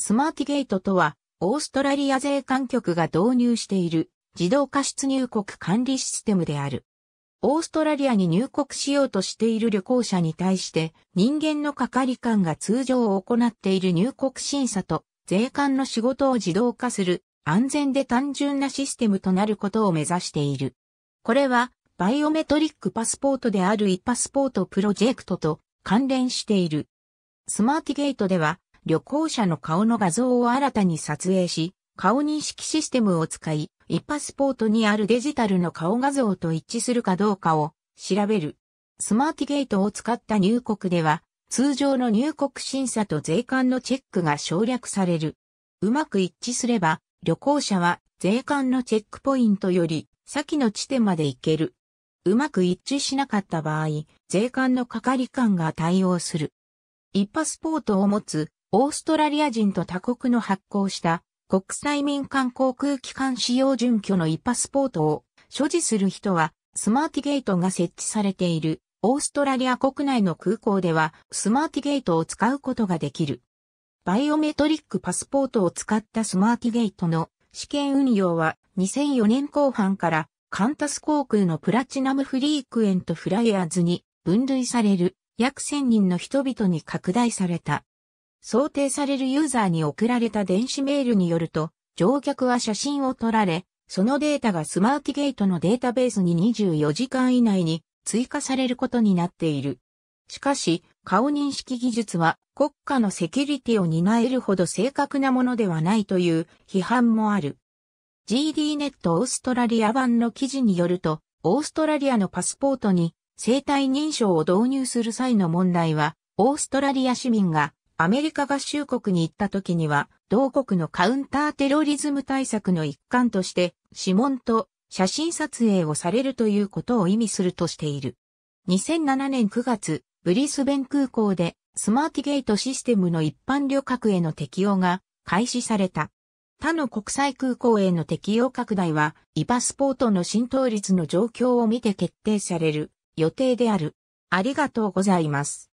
Smartgateとは、オーストラリア税関局が導入している自動化出入国管理システムである。オーストラリアに入国しようとしている旅行者に対して人間の係官が通常行っている入国審査と税関の仕事を自動化する安全で単純なシステムとなることを目指している。これはバイオメトリックパスポートであるePassportプロジェクトと関連している。Smartgateでは旅行者の顔の画像を新たに撮影し、顔認識システムを使い、ePassportにあるデジタルの顔画像と一致するかどうかを調べる。Smartgateを使った入国では、通常の入国審査と税関のチェックが省略される。うまく一致すれば、旅行者は税関のチェックポイントより先の地点まで行ける。うまく一致しなかった場合、税関の係官が対応する。ePassportを持つオーストラリア人と他国の発行した国際民間航空機関使用準拠のePassportを所持する人はSmartgateが設置されているオーストラリア国内の空港ではSmartgateを使うことができる。バイオメトリックパスポートを使ったSmartgateの試験運用は2004年後半からカンタス航空のプラチナムフリークエントフライヤーズに分類される約1000人の人々に拡大された。想定されるユーザーに送られた電子メールによると、乗客は写真を撮られ、そのデータがSmartgateのデータベースに24時間以内に追加されることになっている。しかし、顔認識技術は国家のセキュリティを担えるほど正確なものではないという批判もある。ZDNet オーストラリア版の記事によると、オーストラリアのパスポートに生体認証を導入する際の問題は、オーストラリア市民がアメリカ合衆国に行った時には、同国のカウンターテロリズム対策の一環として、指紋と写真撮影をされるということを意味するとしている。2007年9月、ブリスベン空港で、Smartgateシステムの一般旅客への適用が開始された。他の国際空港への適用拡大は、ePassportの浸透率の状況を見て決定される予定である。ありがとうございます。